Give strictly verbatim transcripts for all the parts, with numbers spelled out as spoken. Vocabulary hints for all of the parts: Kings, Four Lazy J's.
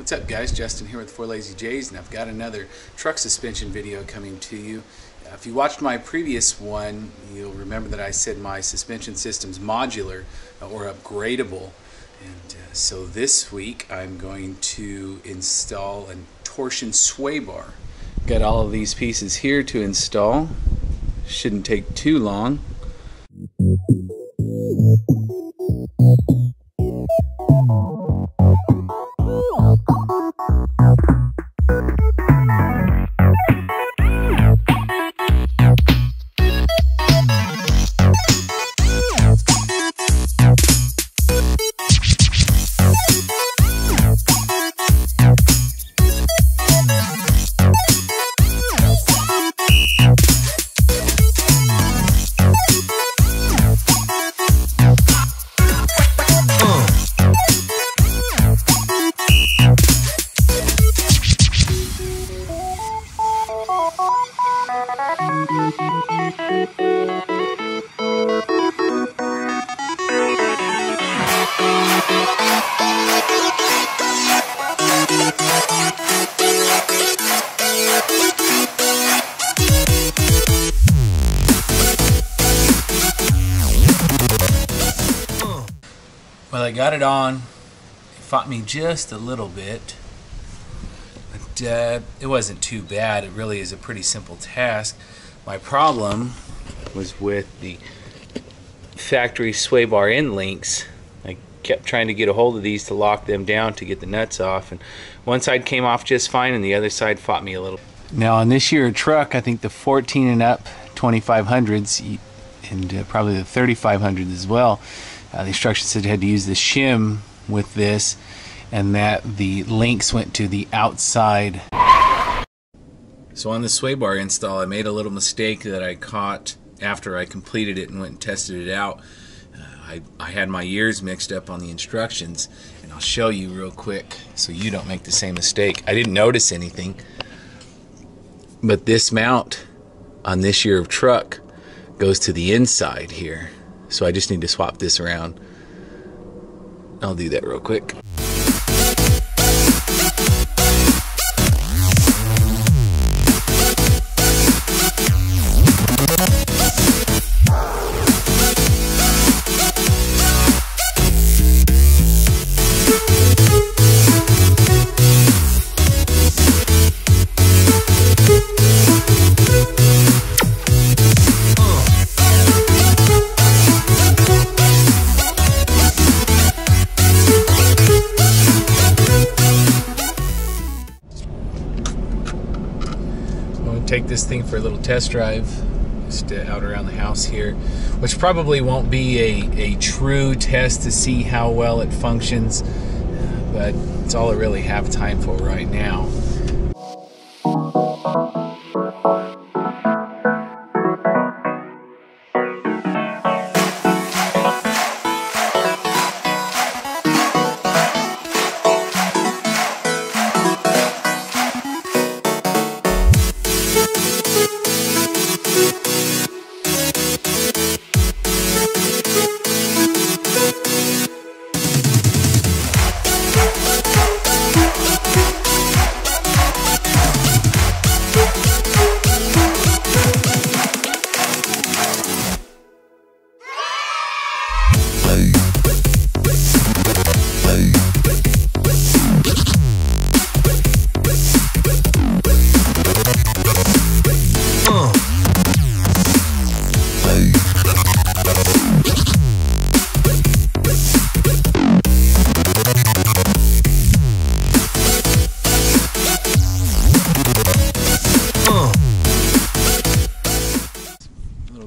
What's up, guys? Justin here with Four Lazy J's, and I've got another truck suspension video coming to you. If you watched my previous one, you'll remember that I said my suspension system's modular or upgradable. And uh, so this week I'm going to install a torsion sway bar. Got all of these pieces here to install. Shouldn't take too long. Well, I got it on. It fought me just a little bit, but uh, it wasn't too bad. It really is a pretty simple task. My problem was with the factory sway bar end links. I kept trying to get a hold of these to lock them down to get the nuts off, and one side came off just fine and the other side fought me a little. Now on this year truck, I think the fourteen and up twenty-five hundreds and uh, probably the thirty-five hundreds as well, Uh, the instructions said you had to use the shim with this, and that the links went to the outside. So on the sway bar install, I made a little mistake that I caught after I completed it and went and tested it out. Uh, I, I had my years mixed up on the instructions, and I'll show you real quick so you don't make the same mistake. I didn't notice anything, but this mount on this year of truck goes to the inside here. So I just need to swap this around. I'll do that real quick. Take this thing for a little test drive, just out around the house here, which probably won't be a, a true test to see how well it functions, but it's all I really have time for right now.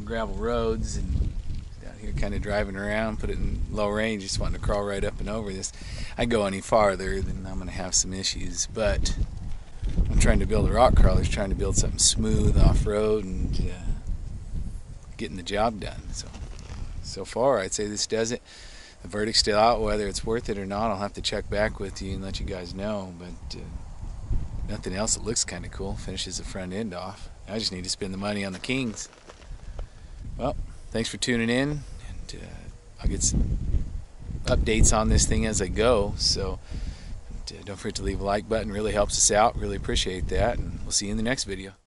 Gravel roads and down here kind of driving around, put it in low range, just wanting to crawl right up and over this. I go any farther, then I'm going to have some issues, but I'm trying to build a rock crawler, trying to build something smooth off-road and uh, getting the job done. So, so far I'd say this does it. The verdict's still out whether it's worth it or not. I'll have to check back with you and let you guys know, but uh, nothing else. It looks kind of cool. Finishes the front end off. I just need to spend the money on the Kings. Well, thanks for tuning in, and uh, I'll get some updates on this thing as I go, so And uh, don't forget to leave a like button. Really helps us out. Really appreciate that. And we'll see you in the next video.